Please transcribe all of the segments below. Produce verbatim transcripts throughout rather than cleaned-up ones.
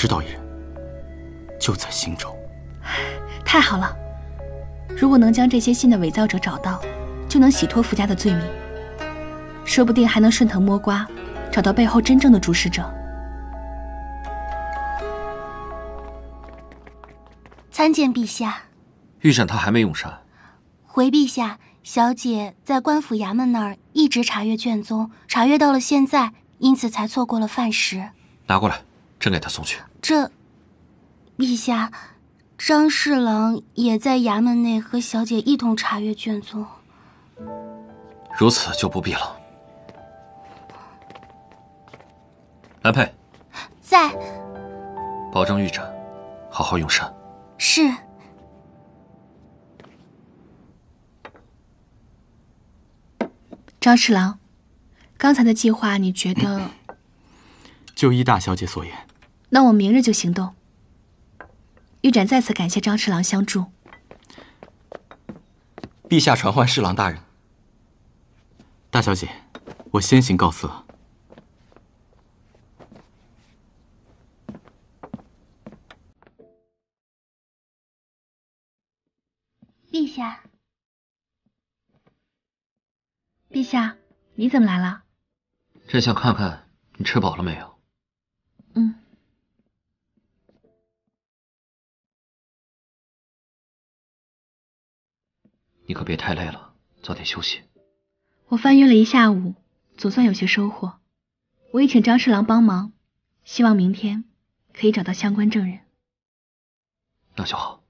知道一人，就在兴州。太好了！如果能将这些信的伪造者找到，就能洗脱傅家的罪名，说不定还能顺藤摸瓜，找到背后真正的主使者。参见陛下。御审他还没用膳。回陛下，小姐在官府衙门那儿一直查阅卷宗，查阅到了现在，因此才错过了饭食。拿过来，朕给他送去。这，陛下。 张侍郎也在衙门内和小姐一同查阅卷宗。如此就不必了。蓝佩，在。保证御展，好好用膳。是。张侍郎，刚才的计划你觉得？就依大小姐所言。那我明日就行动。 御展再次感谢张侍郎相助。陛下传唤侍郎大人。大小姐，我先行告辞了。陛下，陛下，你怎么来了？朕想看看你吃饱了没有。嗯。 你可别太累了，早点休息。我翻阅了一下午，总算有些收获。我也请张侍郎帮忙，希望明天可以找到相关证人。那就好。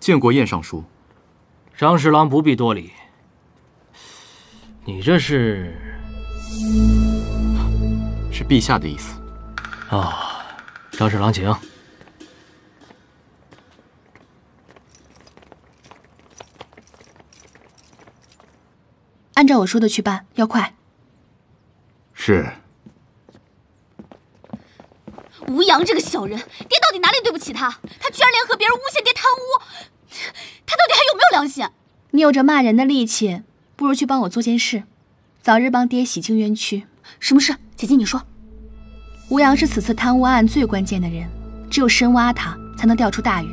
建国宴上书，张侍郎不必多礼。你这是？ 是陛下的意思。哦，张侍郎请。按照我说的去办，要快。是。吴阳这个小人，爹到底哪里对不起他？他居然联合别人诬陷爹贪污，他到底还有没有良心？你有着骂人的力气，不如去帮我做件事，早日帮爹洗清冤屈。什么事？ 姐姐，你说，吴阳是此次贪污案最关键的人，只有深挖他，才能钓出大鱼。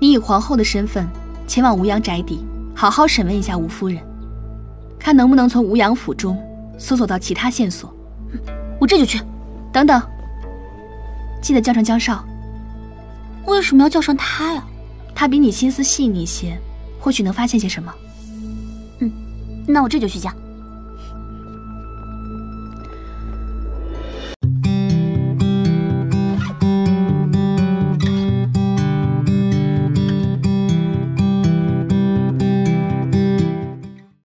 你以皇后的身份前往吴阳宅邸，好好审问一下吴夫人，看能不能从吴阳府中搜索到其他线索。嗯，我这就去。等等，记得叫上江少。为什么要叫上他呀？他比你心思细腻些，或许能发现些什么。嗯，那我这就去叫。